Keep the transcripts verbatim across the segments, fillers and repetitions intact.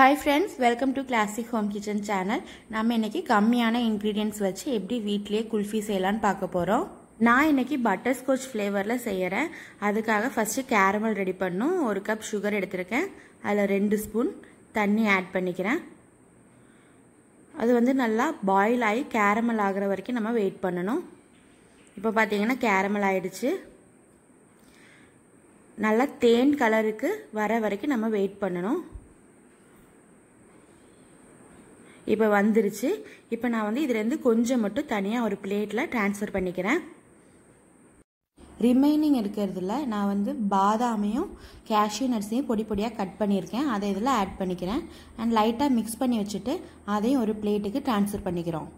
Hi friends, welcome to Classic Home Kitchen channel. நாம இன்னைக்கு கம்மியான ingredients வச்சு எப்படி வீட்லயே குல்ஃபி செய்யலாம்னு பார்க்க போறோம். நான் இன்னைக்கு butterscotch flavourல செய்யறேன். அதுக்காக first caramel ரெடி பண்ணனும். ஒரு cup sugar எடுத்துக்கேன். அதுல two ஸ்பூன் தண்ணி ஆட் பண்ணிக்கிறேன். அது வந்து நல்லா boil ஆயி caramel ஆகுற வரைக்கும் நம்ம வெயிட் பண்ணனும். இப்போ பாத்தீங்கன்னா caramel ஆயிடுச்சு. நல்லா தேன் கலருக்கு வர வரைக்கும் நம்ம வெயிட் பண்ணனும். இப்போ வந்திருச்சு. இப்போ நான் வந்து இதில இருந்து கொஞ்சம் மட்டும் தனியா ஒரு பிளேட்ல ட்ரான்ஸ்ஃபர் பண்ணிக்கிறேன். ரிமைனிங் இருக்குறதுல நான் வந்து பாதாமையும் கேஷ்யூ நட்ஸையும் பொடிபொடியா கட் பண்ணியிருக்கேன். அதை இதல ஆட் பண்ணிக்கிறேன். அண்ட் லைட்டா mix பண்ணி வச்சிட்டு அதையும் ஒரு பிளேட்டுக்கு ட்ரான்ஸ்ஃபர் பண்ணிக்கிறோம்.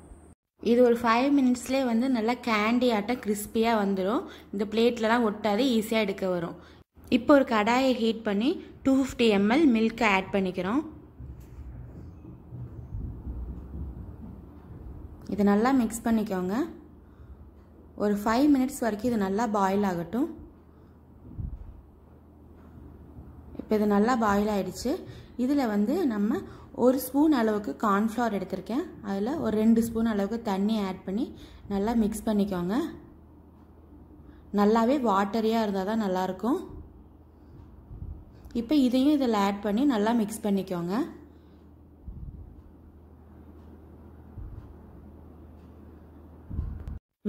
இது ஒரு five மினிட்ஸ்லயே வந்து நல்ல கேண்டி ஆட்ட கிறிஸ்பியா வந்துரும். இந்த பிளேட்ல தான் ஒட்டாது ஈஸியா எடுக்க வரும். இப்போ ஒரு கடாயை ஹீட் பண்ணி two hundred fifty milliliters milk add பண்ணிக்கிறோம். இது நல்லா mix பண்ணிக்கோங்க. ஒரு five minutes வரைக்கும் இது நல்லா boil ஆகட்டும். இப்போ இது நல்லா boil ஆயிடுச்சு. இதுல வந்து நம்ம ஒரு ஸ்பூன் அளவுக்கு corn flour எடுத்துர்க்கேன். அதுல ஒரு two ஸ்பூன் அளவுக்கு தண்ணி ஆட் பண்ணி நல்லா mix பண்ணிக்கோங்க. நல்லாவே வாட்டரியா இருந்தா தான் நல்லா இருக்கும். இப்போ இதையும் இதல ஆட் பண்ணி நல்லா mix பண்ணிக்கோங்க.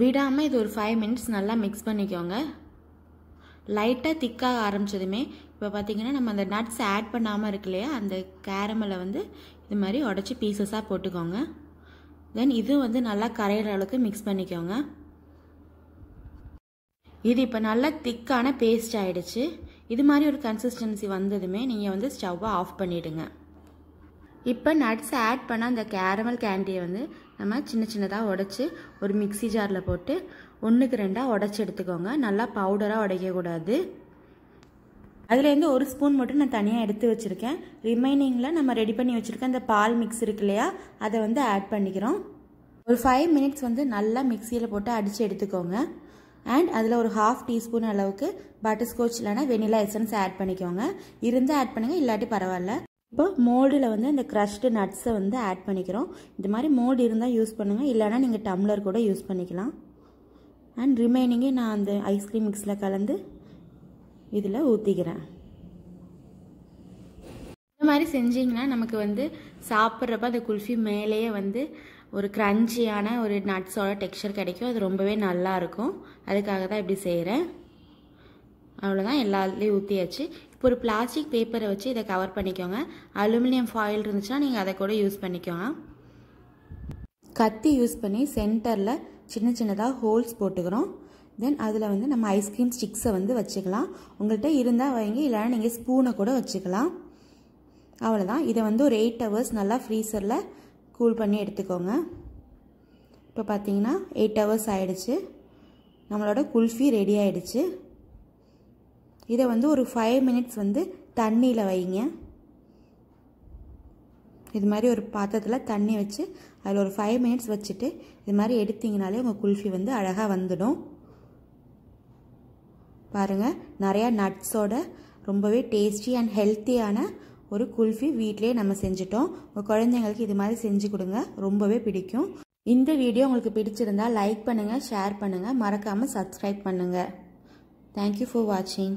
விடாம இது ஒரு five minutes நல்லா mix பண்ணிக்கோங்க. லைட்டா திக்கா ஆரம்பிச்சதுமே இப்போ பாத்தீங்கன்னா நம்ம அந்த nuts ஆட் பண்ணாம இருக்கலையா அந்த கேரமலை வந்து இது மாதிரி உடைச்சு பீசஸா போட்டுக்கோங்க. தென் இது வந்து நல்லா கரையற அளவுக்கு mix பண்ணிக்கோங்க. இது இப்போ நல்லா திக்கான பேஸ்ட் ஆயிடுச்சு. இது மாதிரி ஒரு கன்சிஸ்டன்சி வந்ததுமே நீங்க வந்து ஸ்டவ் ஆஃப் பண்ணிடுங்க. இப்போ nuts ஆட் பண்ண அந்த கேரமல் கேண்டியை வந்து நம்ம சின்ன சின்னதா உடைச்சு ஒரு மிக்ஸி ஜார்ல போட்டு ஒண்ணுக்கு ரெண்டா உடைச்சு எடுத்துக்கோங்க. நல்லா பவுடரா உடைக்க கூடாது. அதுல இருந்து ஒரு ஸ்பூன் மட்டும் நான் தனியா எடுத்து வச்சிருக்கேன். ரிமைனிங்ல நம்ம ரெடி பண்ணி வச்சிருக்க அந்த பால் மிக்ஸ் இருக்குலையா அதை வந்து ஆட் பண்ணிக்கிறோம். ஒரு five minutes வந்து நல்லா மிக்ஸில போட்டு அடிச்சு எடுத்துக்கோங்க. அண்ட் அதுல ஒரு half teaspoon அளவுக்கு butterscotch இல்லனா vanilla essence ஆட் பண்ணிக்கோங்க. இருந்தா ஆட் பண்ணுங்க, இல்லாட்டி பரவாயில்லை. இப்போ மோல்டுல வந்து இந்த crushed nuts வந்து ஆட் பண்ணிக்கிறோம். இந்த மாதிரி மோல்டு இருந்தா யூஸ் பண்ணுங்க, இல்லனா நீங்க டம்ளர் கூட யூஸ் பண்ணிக்கலாம். அண்ட் ரிமைனிங் நான் அந்த ஐஸ்கிரீம் மிக்ஸ்ல கலந்து இதுல ஊத்திக்கிறேன். இந்த மாதிரி செஞ்சீங்கன்னா நமக்கு வந்து சாப்பிடுறப்ப அந்த குல்ஃபி மேலேயே வந்து ஒரு கிரஞ்சியான ஒரு நட்ஸோட டெக்ஸ்சர் கிடைக்கும். அது ரொம்பவே நல்லா இருக்கும். அதுக்காக தான் இப்படி செய்றேன். அவ்வளவுதான், எல்லாத்துலயும் ஊத்தியாச்சு. இப்போ ஒரு பிளாஸ்டிக் பேப்பரை வச்சு இதை கவர் பண்ணிக்கோங்க. அலுமினியம் ஃபாயில் இருந்துச்சுன்னா நீங்கள் அதை கூட யூஸ் பண்ணிக்கோங்க. கத்தி யூஸ் பண்ணி சென்டரில் சின்ன சின்னதாக ஹோல்ஸ் போட்டுக்கிறோம். தென் அதில் வந்து நம்ம ஐஸ்கிரீம் ஸ்டிக்ஸை வந்து வச்சுக்கலாம். உங்கள்கிட்ட இருந்தால் வைங்க, இல்லைன்னா நீங்கள் ஸ்பூனை கூட வச்சுக்கலாம். அவ்வளோதான். இதை வந்து ஒரு எயிட் ஹவர்ஸ் நல்லா ஃப்ரீசரில் கூல் பண்ணி எடுத்துக்கோங்க. இப்போ பார்த்தீங்கன்னா எயிட் ஹவர்ஸ் ஆயிடுச்சு. நம்மளோட குல்ஃபி ரெடி ஆயிடுச்சு. இதை வந்து ஒரு five minutes வந்து தண்ணியில் வைங்க. இது மாதிரி ஒரு பாத்திரத்தில் தண்ணி வச்சு அதில் ஒரு five minutes வச்சுட்டு இது மாதிரி எடுத்தீங்கனாலே உங்கள் குல்ஃபி வந்து அழகாக வந்துடும். பாருங்கள், நிறையா நட்ஸோட ரொம்பவே டேஸ்டி அண்ட் ஹெல்த்தியான ஒரு குல்ஃபி வீட்டிலே நம்ம செஞ்சுட்டோம். உங்கள் குழந்தைங்களுக்கு இது மாதிரி செஞ்சு கொடுங்க, ரொம்பவே பிடிக்கும். இந்த வீடியோ உங்களுக்கு பிடிச்சிருந்தா லைக் பண்ணுங்கள், ஷேர் பண்ணுங்கள், மறக்காமல் சப்ஸ்கிரைப் பண்ணுங்கள். Thank you for watching.